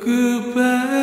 Goodbye.